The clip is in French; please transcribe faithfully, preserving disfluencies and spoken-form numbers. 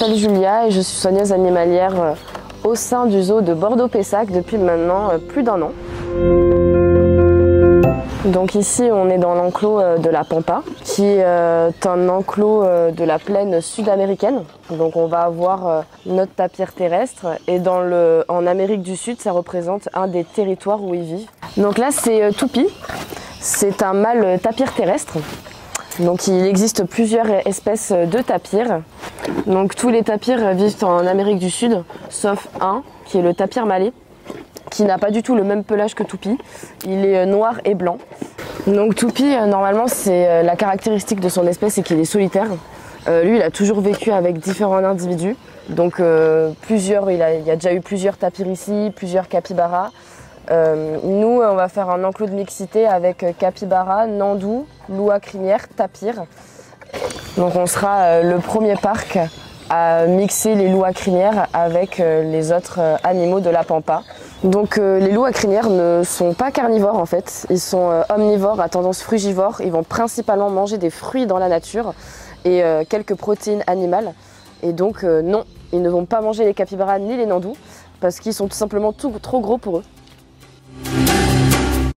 m'appelle Julia et je suis soigneuse animalière au sein du zoo de Bordeaux-Pessac depuis maintenant plus d'un an. Donc ici on est dans l'enclos de la Pampa, qui est un enclos de la plaine sud-américaine. Donc on va avoir notre tapir terrestre et dans le, en Amérique du Sud ça représente un des territoires où ils vivent. Donc là c'est Toupie, c'est un mâle tapir terrestre. Donc il existe plusieurs espèces de tapirs. Donc tous les tapirs vivent en Amérique du Sud, sauf un qui est le tapir malais, qui n'a pas du tout le même pelage que Toupie. Il est noir et blanc. Donc Toupie, normalement, c'est la caractéristique de son espèce, c'est qu'il est solitaire. Euh, lui, il a toujours vécu avec différents individus. Donc euh, plusieurs, il, a, il y a déjà eu plusieurs tapirs ici, plusieurs capibara. Euh, nous, on va faire un enclos de mixité avec capibara, nandou, loup à crinière, tapir. Donc on sera le premier parc à mixer les loups à crinière avec les autres animaux de la Pampa. Donc euh, les loups à crinière ne sont pas carnivores en fait, ils sont euh, omnivores à tendance frugivore, ils vont principalement manger des fruits dans la nature et euh, quelques protéines animales. Et donc euh, non, ils ne vont pas manger les capybaras ni les nandous parce qu'ils sont tout simplement tout, trop gros pour eux.